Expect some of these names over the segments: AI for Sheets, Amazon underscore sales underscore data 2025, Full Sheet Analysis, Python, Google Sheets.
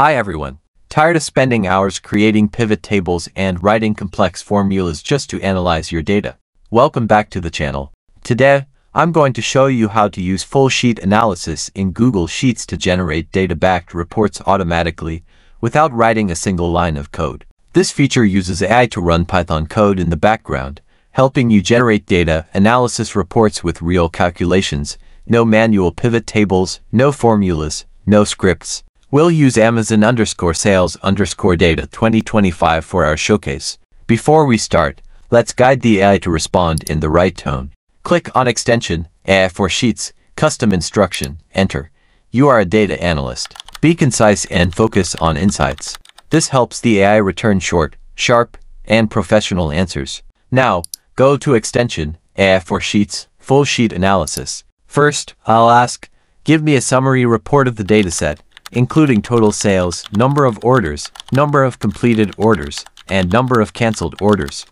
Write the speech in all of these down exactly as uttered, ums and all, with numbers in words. Hi everyone. Tired of spending hours creating pivot tables and writing complex formulas just to analyze your data? Welcome back to the channel. Today, I'm going to show you how to use Full Sheet Analysis in Google Sheets to generate data-backed reports automatically without writing a single line of code. This feature uses A I to run Python code in the background, helping you generate data analysis reports with real calculations, no manual pivot tables, no formulas, no scripts. We'll use Amazon underscore sales underscore data twenty twenty-five for our showcase. Before we start, let's guide the A I to respond in the right tone. Click on extension, A I for Sheets, custom instruction, enter. You are a data analyst. Be concise and focus on insights. This helps the A I return short, sharp, and professional answers. Now, go to extension, A I for Sheets, Full Sheet Analysis. First, I'll ask, give me a summary report of the dataset, including total sales, number of orders, number of completed orders, and number of canceled orders.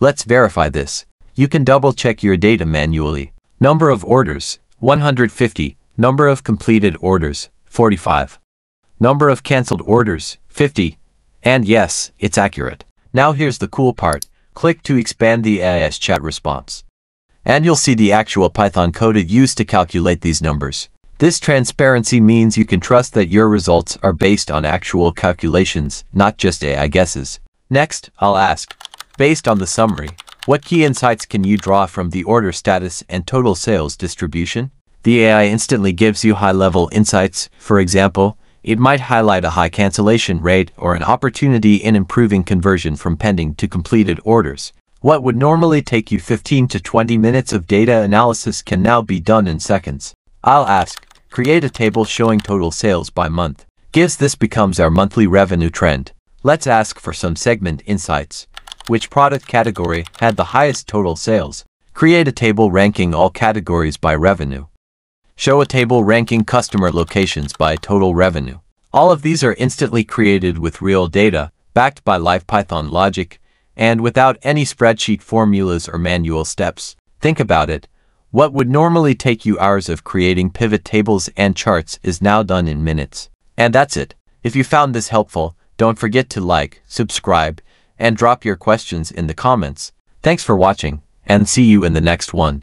Let's verify this. You can double-check your data manually. Number of orders, one hundred fifty. Number of completed orders, forty-five. Number of canceled orders, fifty. And yes, it's accurate. Now here's the cool part. Click to expand the A I's chat response, and you'll see the actual Python code it used to calculate these numbers. This transparency means you can trust that your results are based on actual calculations, not just A I guesses. Next, I'll ask, based on the summary, what key insights can you draw from the order status and total sales distribution? The A I instantly gives you high-level insights. For example, it might highlight a high cancellation rate or an opportunity in improving conversion from pending to completed orders. What would normally take you fifteen to twenty minutes of data analysis can now be done in seconds. I'll ask, create a table showing total sales by month. Gives this becomes our monthly revenue trend. Let's ask for some segment insights. Which product category had the highest total sales? Create a table ranking all categories by revenue. Show a table ranking customer locations by total revenue. All of these are instantly created with real data, backed by live Python logic, and without any spreadsheet formulas or manual steps. Think about it. What would normally take you hours of creating pivot tables and charts is now done in minutes. And that's it. If you found this helpful, don't forget to like, subscribe, and drop your questions in the comments. Thanks for watching, and see you in the next one.